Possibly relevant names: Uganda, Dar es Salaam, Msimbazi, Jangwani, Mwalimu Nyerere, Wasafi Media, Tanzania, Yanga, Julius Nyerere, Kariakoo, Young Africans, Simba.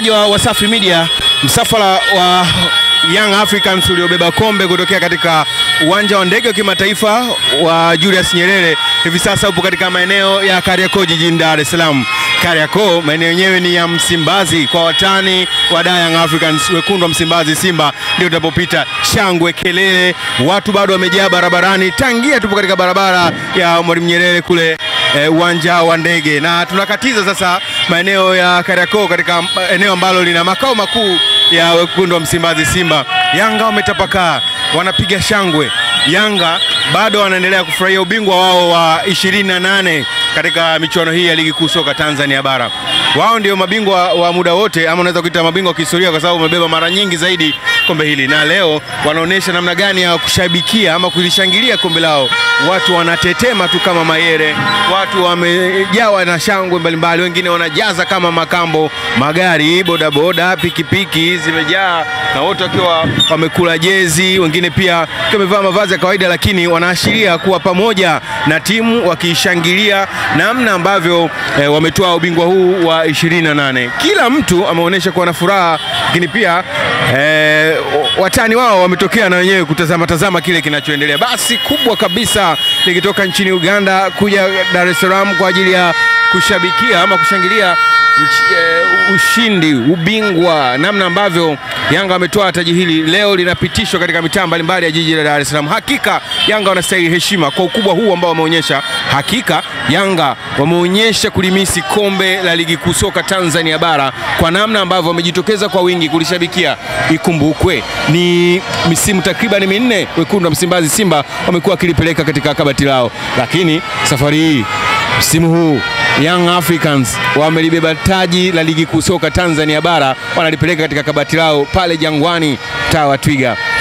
Watazamaji wa Wasafi Media, msafara wa Young Africans uliobeba kombe kutokea katika uwanja wa ndege wa kimataifa wa Julius Nyerere hivi sasa upo katika maeneo ya Kariakoo jijini Dar es Salaam. Kariakoo, maeneo yenyewe ni ya Msimbazi kwa watani wa Young Africans, wekundu wa Msimbazi Simba ndio utapopita. Shangwe, kelele, watu bado wamejaa barabarani tangia tupo katika barabara ya Mwalimu Nyerere kule uwanja wa ndege, na tunakatiza sasa maeneo ya Kariakoo katika eneo ambalo lina makao makuu ya wekundu wa Msimbazi Simba. Yanga wametapakaa, wanapiga shangwe. Yanga bado wanaendelea kufurahia ubingwa wao wa 28 katika michuano hii ya ligi kuu soka Tanzania bara. Wao ndio mabingwa wa muda wote, ama unaweza kuita mabingwa kihistoria kwa sababu wamebeba mara nyingi zaidi kombe hili, na leo wanaonesha namna gani ya kushabikia ama kulishangilia kombe lao. Watu wanatetema tu kama mayere, watu wamejawa na shangwe mbalimbali, wengine wanajaza kama makambo, magari, bodaboda, pikipiki zimejaa, na wote wakiwa wamekula jezi, wengine pia wamevaa mavazi ya kawaida, lakini wanaashiria kuwa pamoja na timu wakishangilia namna ambavyo wametoa ubingwa huu wa 28. Kila mtu ameonyesha kuwa na furaha, lakini pia watani wao wametokea na wenyewe kutazama kile kinachoendelea. Basi kubwa kabisa likitoka nchini Uganda kuja Dar es Salaam kwa ajili ya kushabikia ama kushangilia ushindi, ubingwa, namna ambavyo Yanga wametoa taji hili. Leo linapitishwa katika mitaa mbalimbali ya jiji la Dar es Salaam. Hakika Yanga wanastahili heshima kwa ukubwa huu ambao wameonyesha. Hakika Yanga wameonyesha kulimisi kombe la ligi kuu soka Tanzania bara kwa namna ambavyo wamejitokeza kwa wingi kulishabikia. Ikumbukwe ni misimu takriban 4 wekundu wa Msimbazi Simba wamekuwa kilipeleka katika kabati lao, lakini safari hii, msimu huu, Young Africans wamelibeba taji la ligi kuu soka Tanzania bara, wanalipeleka katika kabati lao pale Jangwani, Tawa Twiga.